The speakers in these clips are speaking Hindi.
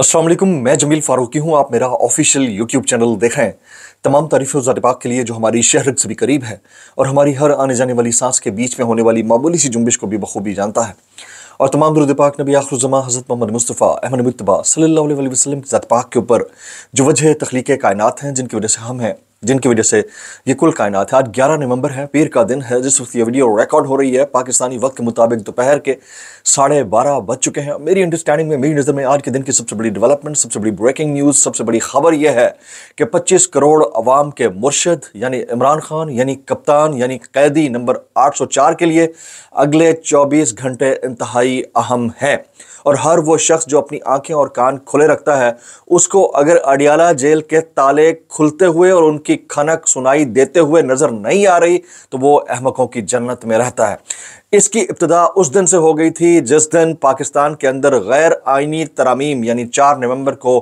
अस्सलाम वालेकुम, मैं जमील फ़ारूकी हूँ। आप मेरा ऑफिशियल यूट्यूब चैनल देखें। तमाम तारीफ़ और ज़ात-ए-पाक के लिए जो हमारी शहरत से भी करीब है और हमारी हर आने जाने वाली सांस के बीच में होने वाली मामूली सी जुम्बिश को भी बखूबी जानता है। और तमाम दुरूद पाक नबी आखिर ज़मां हज़रत मोहम्मद मुस्तफ़ा अहमद मुज्तबा सल्लल्लाहु अलैहि वसल्लम की ज़ात पाक के ऊपर जो वजह तख्लीक कायनात हैं, जिनकी वजह से हम हैं, जिनकी वजह से ये कुल कायनात है। आज 11 नवंबर है, पीर का दिन है। जिस वक्त ये वीडियो रिकॉर्ड हो रही है पाकिस्तानी वक्त के मुताबिक दोपहर के 12:30 बज चुके हैं। मेरी अंडरस्टैंडिंग में, मेरी नज़र में आज के दिन की सबसे बड़ी डेवलपमेंट, सबसे बड़ी ब्रेकिंग न्यूज़, सबसे बड़ी खबर यह है कि 25 करोड़ अवाम के मुर्शद यानी इमरान खान यानी कप्तान यानी कैदी नंबर 804 के लिए अगले 24 घंटे इंतहाई अहम हैं। और हर वो शख्स जो अपनी आंखें और कान खुले रखता है, उसको अगर अडियाला जेल के ताले खुलते हुए और उनकी खनक सुनाई देते हुए नज़र नहीं आ रही तो वो अहमकों की जन्नत में रहता है। इसकी इब्तिदा उस दिन से हो गई थी जिस दिन पाकिस्तान के अंदर गैर आइनी तरामीम यानी 4 नवंबर को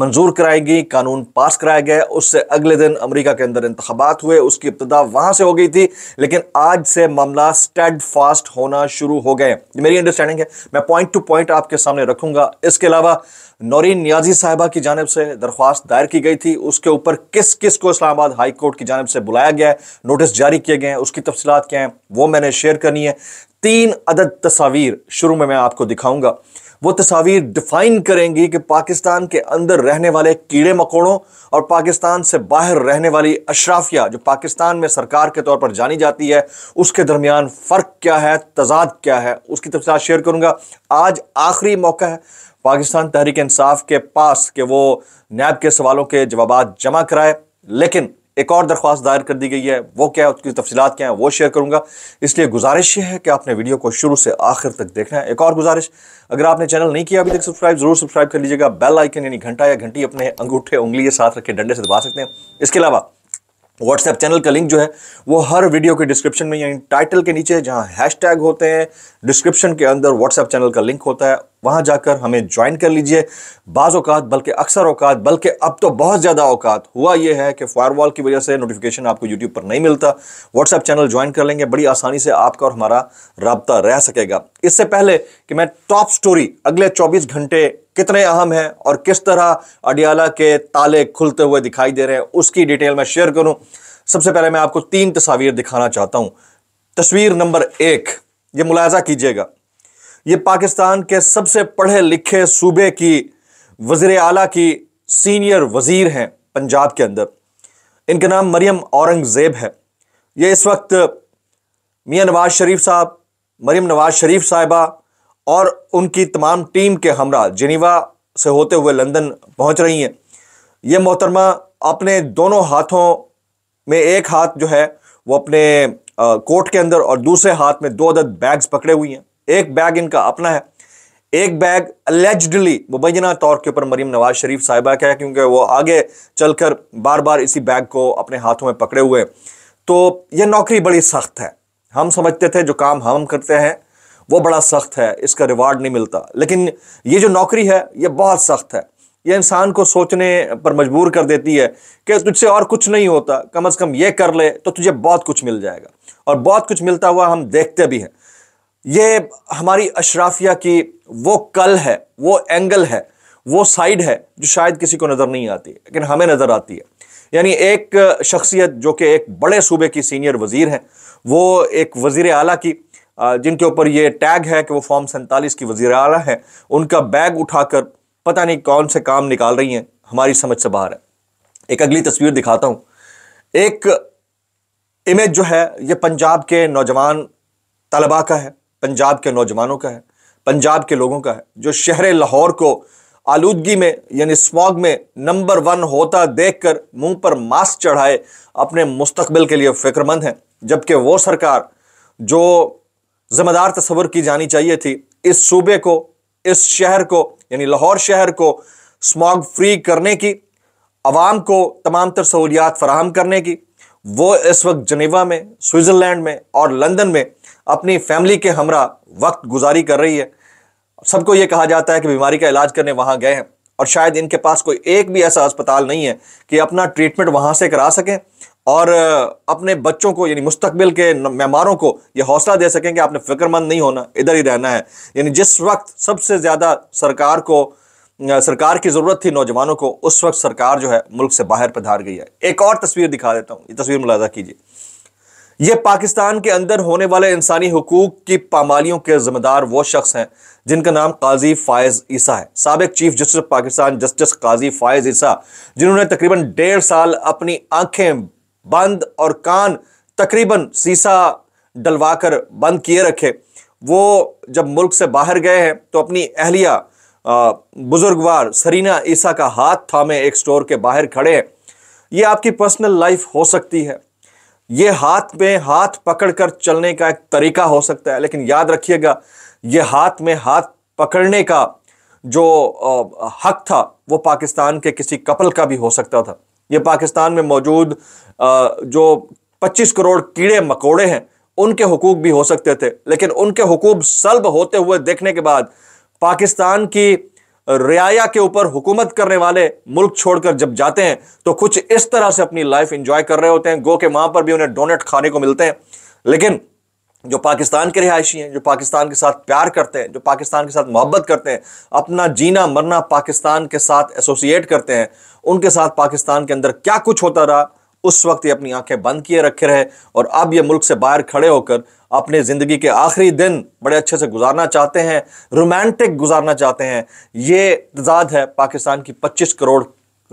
मंजूर कराई गई, कानून पास कराया गया। उससे अगले दिन अमेरिका के अंदर इंतखाबात हुए, उसकी इब्तिदा वहाँ से हो गई थी। लेकिन आज से मामला स्टेडफास्ट होना शुरू हो गए। मेरी अंडरस्टैंडिंग है, मैं पॉइंट टू पॉइंट आपके सामने रखूंगा। इसके अलावा नौरीन न्याजी साहिबा की जानिब से दरख्वास्त दायर की गई थी, उसके ऊपर किस किस को इस्लामाबाद हाई कोर्ट की जानिब से बुलाया गया है, नोटिस जारी किए गए हैं, उसकी तफसीलात क्या हैं वो मैंने शेयर करनी है। 3 अदद तस्वीर शुरू में मैं आपको दिखाऊंगा। वो तस्वीर डिफाइन करेंगी कि पाकिस्तान के अंदर रहने वाले कीड़े मकोड़ों और पाकिस्तान से बाहर रहने वाली अशराफिया जो पाकिस्तान में सरकार के तौर पर जानी जाती है, उसके दरमियान फ़र्क क्या है, तजाद क्या है, उसकी तफसीलात शेयर करूंगा। आज आखिरी मौका है पाकिस्तान तहरीक इंसाफ के पास कि वो नैब के सवालों के जवाबात जमा कराए। लेकिन एक और दरख्वास्त दायर कर दी गई है, वो क्या है, उसकी तफसीलात क्या है वो शेयर करूंगा। इसलिए गुजारिश ये है कि आपने वीडियो को शुरू से आखिर तक देखना है। एक और गुजारिश, अगर आपने चैनल नहीं किया अभी तक सब्सक्राइब, जरूर सब्सक्राइब कर लीजिएगा। बेल आइकन यानी घंटा या घंटी अपने अंगूठे उंगली के साथ रख के डंडे से दबा सकते हैं। इसके अलावा व्हाट्सएप चैनल का लिंक जो है वो हर वीडियो के डिस्क्रिप्शन में यानी टाइटल के नीचे जहाँ हैशटैग होते हैं, डिस्क्रिप्शन के अंदर व्हाट्सएप चैनल का लिंक होता है, वहाँ जाकर हमें ज्वाइन कर लीजिए। बाज़ औकात बल्कि अक्सर औकात बल्कि अब तो बहुत ज़्यादा औकात हुआ ये है कि फायरवॉल की वजह से नोटिफिकेशन आपको यूट्यूब पर नहीं मिलता। व्हाट्सएप चैनल ज्वाइन कर लेंगे, बड़ी आसानी से आपका और हमारा रब्ता रह सकेगा। इससे पहले कि मैं टॉप स्टोरी अगले 24 घंटे कितने अहम हैं और किस तरह अडियाला के ताले खुलते हुए दिखाई दे रहे हैं उसकी डिटेल में शेयर करूं, सबसे पहले मैं आपको 3 तस्वीर दिखाना चाहता हूं। तस्वीर नंबर 1, ये मुलाजा कीजिएगा, ये पाकिस्तान के सबसे पढ़े लिखे सूबे की वज़ीर आला की सीनियर वज़ीर हैं पंजाब के अंदर। इनका नाम मरियम औरंगज़ेब है। ये इस वक्त मियां नवाज शरीफ साहब, मरीम नवाज शरीफ साहिबा और उनकी तमाम टीम के हमरा जिनेवा से होते हुए लंदन पहुंच रही हैं। ये मोहतरमा अपने दोनों हाथों में, एक हाथ जो है वो अपने कोट के अंदर और दूसरे हाथ में 2 अदद बैग्स पकड़े हुई हैं। एक बैग इनका अपना है, एक बैग अलेजडली मुबैना तौर के ऊपर मरीम नवाज शरीफ साहिबा का है, क्योंकि वो आगे चलकर बार बार इसी बैग को अपने हाथों में पकड़े हुए। तो ये नौकरी बड़ी सख्त है। हम समझते थे जो काम हम करते हैं वो बड़ा सख्त है, इसका रिवार्ड नहीं मिलता, लेकिन ये जो नौकरी है ये बहुत सख्त है। ये इंसान को सोचने पर मजबूर कर देती है कि तुझसे और कुछ नहीं होता, कम से कम ये कर ले तो तुझे बहुत कुछ मिल जाएगा। और बहुत कुछ मिलता हुआ हम देखते भी हैं। ये हमारी अशराफिया की वो कल है, वो एंगल है, वो साइड है जो शायद किसी को नज़र नहीं आती लेकिन हमें नज़र आती है। यानी एक शख्सियत जो कि एक बड़े सूबे की सीनियर वज़ीर हैं, वो एक वज़ीर आला की, जिनके ऊपर ये टैग है कि वो फॉर्म 47 की वज़ीर आला हैं, उनका बैग उठाकर पता नहीं कौन से काम निकाल रही हैं, हमारी समझ से बाहर है। एक अगली तस्वीर दिखाता हूँ। एक इमेज जो है ये पंजाब के नौजवान तलबा का है, पंजाब के नौजवानों का है, पंजाब के लोगों का है, जो शहर लाहौर को आलूदगी में यानी स्मॉग में नंबर 1 होता देखकर मुंह पर मास्क चढ़ाए अपने मुस्तकबिल के लिए फिक्रमंद हैं। जबकि वो सरकार जो जिम्मेदार तस्वर की जानी चाहिए थी, इस सूबे को, इस शहर को यानी लाहौर शहर को स्मॉग फ्री करने की, आवाम को तमाम तर सहूलियात फराहम करने की, वो इस वक्त जनेवा में, स्विट्ज़रलैंड में और लंदन में अपनी फैमिली के हमरा वक्त गुजारी कर रही है। सबको ये कहा जाता है कि बीमारी का इलाज करने वहाँ गए हैं और शायद इनके पास कोई एक भी ऐसा अस्पताल नहीं है कि अपना ट्रीटमेंट वहाँ से करा सकें और अपने बच्चों को यानी मुस्तकबिल के मेमारों को ये हौसला दे सकें कि आपने फ़िक्रमंद नहीं होना, इधर ही रहना है। यानी जिस वक्त सबसे ज़्यादा सरकार को सरकार की ज़रूरत थी नौजवानों को, उस वक्त सरकार जो है मुल्क से बाहर पधार गई है। एक और तस्वीर दिखा देता हूँ, ये तस्वीर मुलाजा कीजिए। यह पाकिस्तान के अंदर होने वाले इंसानी हकूक़ की पामालियों के जिम्मेदार वो शख्स हैं जिनका नाम काजी फ़ायज ईसा है। साबिक chief justice Pakistan justice Qazi Faez Isa, जिन्होंने तकरीबन 1.5 साल अपनी आँखें बंद और कान तकरीबन शीशा डलवाकर बंद किए रखे, वो जब मुल्क से बाहर गए हैं तो अपनी अहलिया बुजुर्गवार सरीना ईसा का हाथ थामे एक स्टोर के बाहर खड़े हैं। ये आपकी पर्सनल लाइफ हो सकती है, ये हाथ में हाथ पकड़कर चलने का एक तरीका हो सकता है, लेकिन याद रखिएगा ये हाथ में हाथ पकड़ने का जो हक था वो पाकिस्तान के किसी कपल का भी हो सकता था। ये पाकिस्तान में मौजूद जो 25 करोड़ कीड़े मकोड़े हैं उनके हुकूक भी हो सकते थे, लेकिन उनके हुकूक सल्ब होते हुए देखने के बाद पाकिस्तान की रियाया के ऊपर हुकूमत करने वाले मुल्क छोड़कर जब जाते हैं तो कुछ इस तरह से अपनी लाइफ एंजॉय कर रहे होते हैं, गो के वहाँ पर भी उन्हें डोनेट खाने को मिलते हैं। लेकिन जो पाकिस्तान के रिहायशी हैं, जो पाकिस्तान के साथ प्यार करते हैं, जो पाकिस्तान के साथ मोहब्बत करते हैं, अपना जीना मरना पाकिस्तान के साथ एसोसिएट करते हैं, उनके साथ पाकिस्तान के अंदर क्या कुछ होता रहा उस वक्त ये अपनी आंखें बंद किए रखे रहे। और अब ये मुल्क से बाहर खड़े होकर अपने ज़िंदगी के आखिरी दिन बड़े अच्छे से गुजारना चाहते हैं, रोमांटिक गुजारना चाहते हैं। ये तजाद है पाकिस्तान की 25 करोड़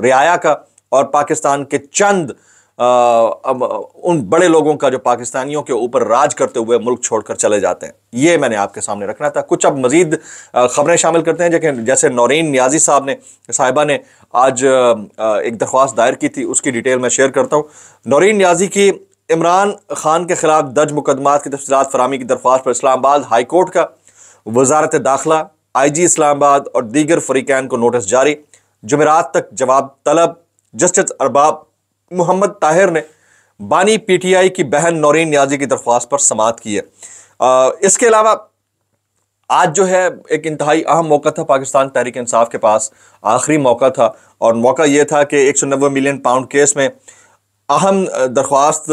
रियाया का और पाकिस्तान के चंद उन बड़े लोगों का जो पाकिस्तानियों के ऊपर राज करते हुए मुल्क छोड़कर चले जाते हैं। ये मैंने आपके सामने रखना था। कुछ अब मज़ीद ख़बरें शामिल करते हैं, लेकिन जैसे नौरीन न्याजी साहिबा ने आज एक दरख्वास्त दायर की थी, उसकी डिटेल मैं शेयर करता हूँ। नौरीन न्याजी की इमरान खान के खिलाफ दर्ज मुकदमात की तफसीलात फरामी की दरख्वास्त पर इस्लामाबाद हाई कोर्ट का वजारत दाखिला, IG इस्लामाबाद और दीगर फरीकैन को नोटिस जारी, जुमेरात तक जवाब तलब। जस्टिस अरबाब मोहम्मद ताहिर ने बानी PTI की बहन नौरीन न्याजी की दरख्वास्त पर समाअत की है। इसके अलावा आज जो है एक इंतहाई अहम मौका था पाकिस्तान तहरीक इंसाफ के पास, आखिरी मौका था, और मौका ये था कि 190 मिलियन पाउंड केस में अहम दरख्वास्त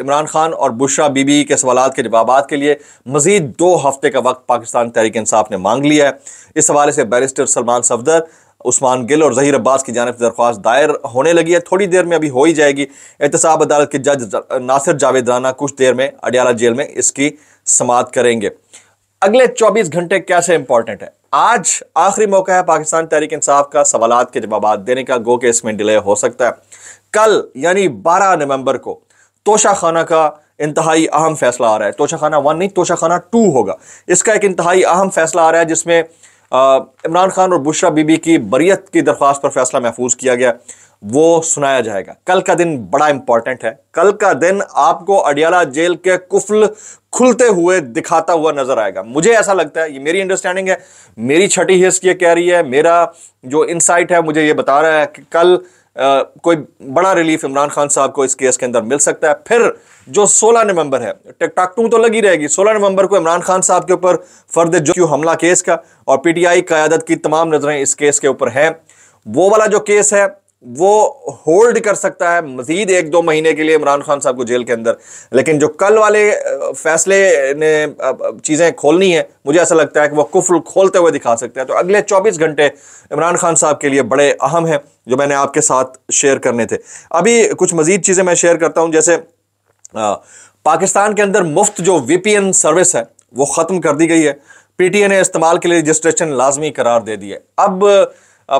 इमरान खान और बुशरा बीबी के सवालात के जवाबात के लिए मज़ीद 2 हफ्ते का वक्त पाकिस्तान तहरीक इंसाफ ने मांग लिया है। इस हवाले से बैरिस्टर सलमान सफदर उस्मान गिल और जहीर अब्बास की जानिब दरख्वास्त दायर होने लगी है, थोड़ी देर में अभी हो ही जाएगी। एहतसाब अदालत के जज नासिर जावेद राना कुछ देर में अडियाला जेल में इसकी समाअत करेंगे। अगले 24 घंटे कैसे इंपॉर्टेंट है, आज आखिरी मौका है पाकिस्तान तहरीक इंसाफ का सवालात के जवाब देने का, गो के इसमें डिले हो सकता है। कल यानी 12 नवंबर को तोशाखाना का इंतहाई अहम फैसला आ रहा है। तोशाखाना 1 नहीं, तोशाखाना 2 होगा। इसका एक इंतहाई अहम फैसला आ रहा है जिसमें इमरान खान और बुशरा बीबी की बरियत की दरख्वास्त पर फैसला महफूज किया गया, वो सुनाया जाएगा। कल का दिन बड़ा इंपॉर्टेंट है। कल का दिन आपको अडियाला जेल के कुफल खुलते हुए दिखाता हुआ नजर आएगा। मुझे ऐसा लगता है, ये मेरी अंडरस्टैंडिंग है, मेरी छठी हिस्स की कह रही है, मेरा जो इंसाइट है मुझे ये बता रहा है कि कल कोई बड़ा रिलीफ इमरान खान साहब को इस केस के अंदर मिल सकता है। फिर जो 16 नवंबर है, टिकटॉक 2 तो लगी रहेगी। 16 नवंबर को इमरान खान साहब के ऊपर फर्द जो हमला केस का और PTI क़यादत की तमाम नज़रें इस केस के ऊपर हैं। वो वाला जो केस है वो होल्ड कर सकता है मज़ीद 1-2 महीने के लिए इमरान खान साहब को जेल के अंदर, लेकिन जो कल वाले फैसले ने चीज़ें खोलनी है, मुझे ऐसा लगता है कि वह कुफल खोलते हुए दिखा सकता है। तो अगले 24 घंटे इमरान खान साहब के लिए बड़े अहम हैं, जो मैंने आपके साथ शेयर करने थे। अभी कुछ मज़ीद चीज़ें मैं शेयर करता हूँ। जैसे पाकिस्तान के अंदर मुफ्त जो VPN सर्विस है वो ख़त्म कर दी गई है। PTA ने इस्तेमाल के लिए रजिस्ट्रेशन लाजमी करार दे दी है। अब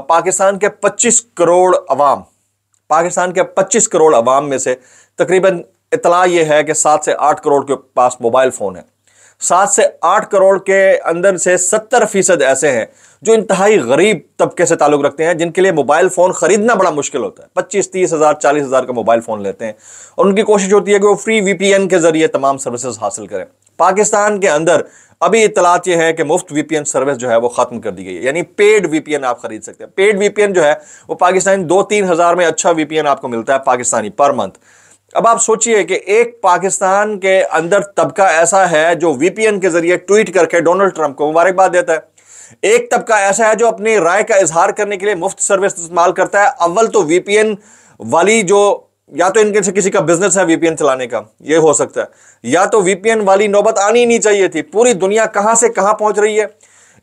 पाकिस्तान के 25 करोड़ अवाम, पाकिस्तान के 25 करोड़ अवाम में से तकरीबन इतला ये है कि 7 से 8 करोड़ के पास मोबाइल फ़ोन है। 7 से 8 करोड़ के अंदर से 70% ऐसे हैं जो इंतहाई गरीब तबके से ताल्लुक़ रखते हैं, जिनके लिए मोबाइल फ़ोन ख़रीदना बड़ा मुश्किल होता है। 25-30 हज़ार 40 हज़ार का मोबाइल फ़ोन लेते हैं और उनकी कोशिश होती है कि वो फ्री VPN के ज़रिए तमाम सर्विसेज हासिल करें। पाकिस्तान के अंदर अभी इतलात यह है कि मुफ्त VPN सर्विस जो है वो ख़त्म कर दी गई है, यानी पेड VPN आप ख़रीद सकते हैं। पेड VPN जो है वो पाकिस्तान 2-3 हज़ार में अच्छा VPN आपको मिलता है पाकिस्तानी पर मंथ। अब आप सोचिए कि एक पाकिस्तान के अंदर तबका ऐसा है जो VPN के जरिए ट्वीट करके डोनाल्ड ट्रंप को मुबारकबाद देता है। एक तबका ऐसा है जो अपनी राय का इजहार करने के लिए मुफ्त सर्विस इस्तेमाल करता है। अव्वल तो VPN वाली जो, या तो इनके से किसी का बिजनेस है VPN चलाने का, ये हो सकता है, या तो VPN वाली नौबत आनी ही नहीं चाहिए थी। पूरी दुनिया कहाँ से कहाँ पहुँच रही है।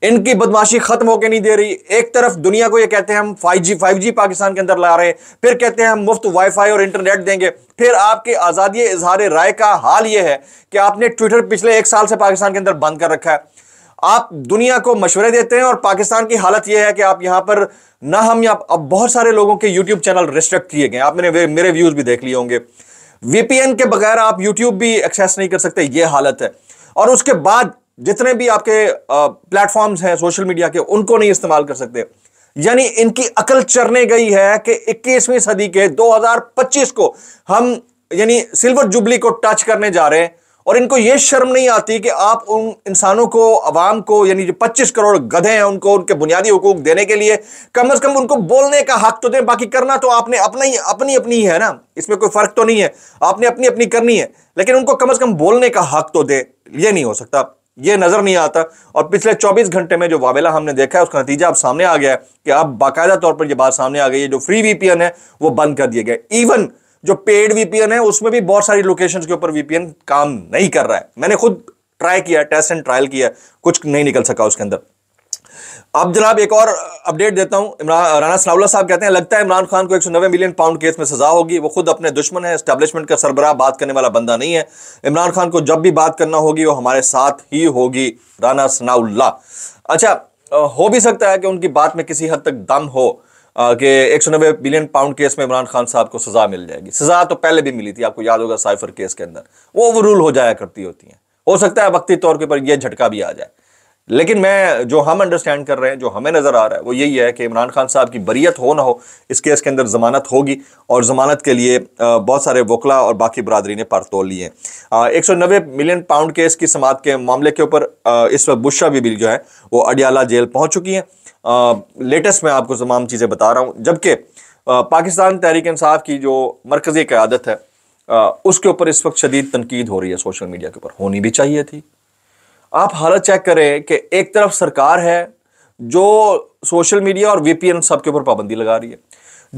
इनकी बदमाशी खत्म होकर नहीं दे रही। एक तरफ दुनिया को ये कहते हैं हम 5G पाकिस्तान के अंदर ला रहे हैं, फिर कहते हैं हम मुफ्त वाईफाई और इंटरनेट देंगे, फिर आपके आज़ादी इजहार राय का हाल ये है कि आपने ट्विटर पिछले 1 साल से पाकिस्तान के अंदर बंद कर रखा है। आप दुनिया को मशवरे देते हैं और पाकिस्तान की हालत यह है कि आप यहाँ पर ना हम यहाँ अब बहुत सारे लोगों के यूट्यूब चैनल रिस्ट्रिक्ट किए गए। आप मेरे व्यूज़ भी देख लिए होंगे। VPN के बगैर आप यूट्यूब भी एक्सेस नहीं कर सकते, ये हालत है। और उसके बाद जितने भी आपके प्लेटफॉर्म्स हैं सोशल मीडिया के उनको नहीं इस्तेमाल कर सकते। यानी इनकी अकल चरने गई है कि 21वीं सदी के 2025 को हम यानी सिल्वर जुबली को टच करने जा रहे हैं और इनको ये शर्म नहीं आती कि आप उन इंसानों को, आवाम को, यानी जो 25 करोड़ गधे हैं उनको उनके बुनियादी हुकूक देने के लिए कम से कम उनको बोलने का हक तो दें। बाकी करना तो आपने अपनी है ना, इसमें कोई फर्क तो नहीं है, आपने अपनी अपनी करनी है, लेकिन उनको कम से कम बोलने का हक तो दे। ये नहीं हो सकता, ये नजर नहीं आता। और पिछले 24 घंटे में जो वावेला हमने देखा है उसका नतीजा अब सामने आ गया है कि अब बाकायदा तौर पर यह बात सामने आ गई है। जो फ्री VPN है वो बंद कर दिए गए, इवन जो पेड VPN है उसमें भी बहुत सारी लोकेशंस के ऊपर VPN काम नहीं कर रहा है। मैंने खुद ट्राई किया, टेस्ट एंड ट्रायल किया, कुछ नहीं निकल सका उसके अंदर। अब जनाब एक और अपडेट देता हूं। इमरान राना सनाउल्ला साहब कहते हैं लगता है इमरान खान को 190 मिलियन पाउंड केस में सजा होगी। वो खुद अपने दुश्मन है, एस्टेब्लिशमेंट का सरबराह, बात करने वाला बंदा नहीं है। इमरान खान को जब भी बात करना होगी वो हमारे साथ ही होगी, राना सनाउल्ला। अच्छा, हो भी सकता है कि उनकी बात में किसी हद तक दम हो कि 190 बिलियन पाउंड केस में इमरान खान साहब को सजा मिल जाएगी। सजा तो पहले भी मिली थी, आपको याद होगा साइफर केस के अंदर, वो ओवररूल हो जाया करती होती हैं। हो सकता है वक्ती तौर के ऊपर यह झटका भी आ जाए, लेकिन मैं जो हम अंडरस्टैंड कर रहे हैं, जो हमें नज़र आ रहा है वो यही है कि इमरान खान साहब की बरियत हो ना हो इस केस के अंदर ज़मानत होगी और ज़मानत के लिए बहुत सारे वकला और बाकी बरदरी ने परतोल लिए। 190 मिलियन पाउंड केस की समात के मामले के ऊपर इस वक्त बुशरा बीबी जो है वो अडियाला जेल पहुँच चुकी हैं। लेटेस्ट मैं आपको तमाम चीज़ें बता रहा हूँ, जबकि पाकिस्तान तहरीक इंसाफ की जो मरकज़ी क़यादत है उसके ऊपर इस वक्त शदीद तनकीद हो रही है सोशल मीडिया के ऊपर। होनी भी चाहिए थी। आप हालत चेक करें कि एक तरफ सरकार है जो सोशल मीडिया और VPN सब के ऊपर पाबंदी लगा रही है,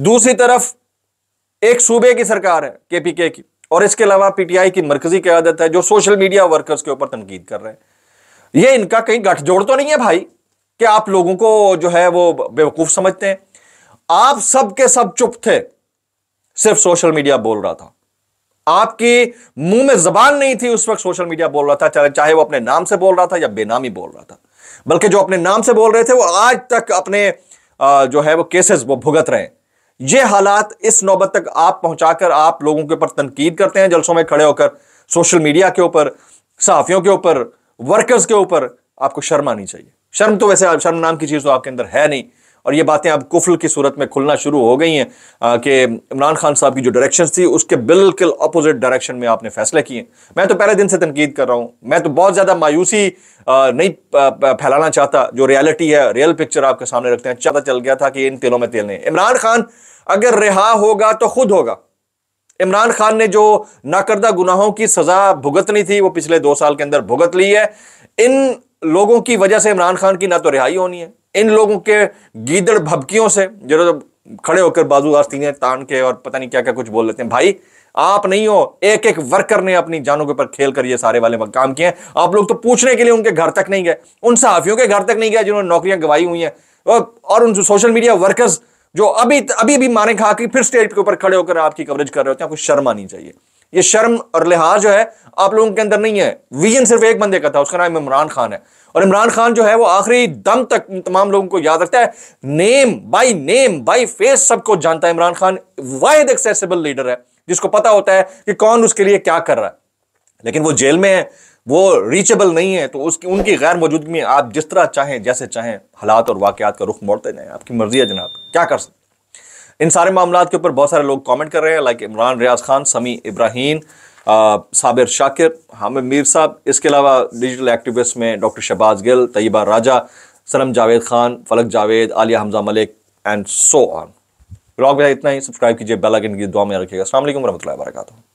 दूसरी तरफ एक सूबे की सरकार है KPK की, और इसके अलावा PTI की मरकज़ी क़यादत है जो सोशल मीडिया वर्कर्स के ऊपर तनकीद कर रहे हैं। ये इनका कहीं गठजोड़ तो नहीं है भाई कि आप लोगों को जो है वो बेवकूफ समझते हैं? आप सब के सब चुप थे, सिर्फ सोशल मीडिया बोल रहा था, आपकी मुंह में जबान नहीं थी उस वक्त। सोशल मीडिया बोल रहा था, चाहे वो अपने नाम से बोल रहा था या बेनामी बोल रहा था, बल्कि जो अपने नाम से बोल रहे थे वो आज तक अपने जो है वो केसेस वो भुगत रहे हैं। ये हालात इस नौबत तक आप पहुंचाकर आप लोगों के ऊपर तनकीद करते हैं, जलसों में खड़े होकर सोशल मीडिया के ऊपर, सहाफियों के ऊपर, वर्कर्स के ऊपर। आपको शर्म आनी चाहिए। शर्म तो वैसे शर्म नाम की चीज़ तो आपके अंदर है नहीं, और ये बातें अब कुफल की सूरत में खुलना शुरू हो गई हैं कि इमरान खान साहब की जो डायरेक्शन थी उसके बिल्कुल अपोजिट डायरेक्शन में आपने फैसले किए। मैं तो पहले दिन से तनकीद कर रहा हूँ, मैं तो बहुत ज़्यादा मायूसी नहीं फैलाना चाहता। जो रियलिटी है, रियल पिक्चर आपके सामने रखते हैं। पता चल गया था कि इन तेलों में तेल नहीं। इमरान खान अगर रिहा होगा तो खुद होगा। इमरान खान ने जो नाकर्दा गुनाहों की सज़ा भुगतनी थी वो पिछले 2 साल के अंदर भुगत ली है। इन लोगों की वजह से इमरान खान की ना तो रिहाई होनी है, इन लोगों के गीदड़ भभकियों से जो खड़े होकर बाजू आस्तीनें तान के और पता नहीं क्या क्या कुछ बोल लेते हैं। भाई आप नहीं हो, एक एक वर्कर ने अपनी जानों के ऊपर खेल कर ये सारे वाले काम किए हैं। आप लोग तो पूछने के लिए उनके घर तक नहीं गए, उन सहाफ़ियों के घर तक नहीं गए जिन्होंने नौकरियां गंवाई हुई हैं, और उन सोशल मीडिया वर्कर्स जो अभी भी मारे खा के फिर स्टेट के ऊपर खड़े होकर आपकी कवरेज कर रहे होते हैं। आपको शर्म आनी चाहिए। ये शर्म और लिहाज जो है आप लोगों के अंदर नहीं है। विजन सिर्फ एक बंदे का था, उसका नाम इमरान खान है, और इमरान खान जो है वो आखिरी दम तक तमाम लोगों को याद रखता है। नेम बाय फेस सबको जानता है। इमरान खान वाहिद एक्सेसिबल लीडर है जिसको पता होता है कि कौन उसके लिए क्या कर रहा है, लेकिन वो जेल में है, वो रीचेबल नहीं है, तो उनकी गैर मौजूदगी में आप जिस तरह चाहें, जैसे चाहें हालात और वाकयात का रुख मोड़ते जाएं। आपकी मर्जी है जनाब, क्या कर सकते। इन सारे मामलों के ऊपर बहुत सारे लोग कमेंट कर रहे हैं, लाइक इमरान रियाज खान, समी इब्राहीम, साबिर शाकिर, हामिद मीर साहब, इसके अलावा डिजिटल एक्टिविस्ट में डॉक्टर शहबाज गिल, तया Raja, Sanam Javed Khan, Falak Javed, Aliya Hamza Malik and so on. Blog में इतना ही। सब्सक्राइब कीजिए, बेल आइकन की दुआ में रखिएगा। अस्सलाम वालेकुम व रहमतुल्लाहि व बरकातहू।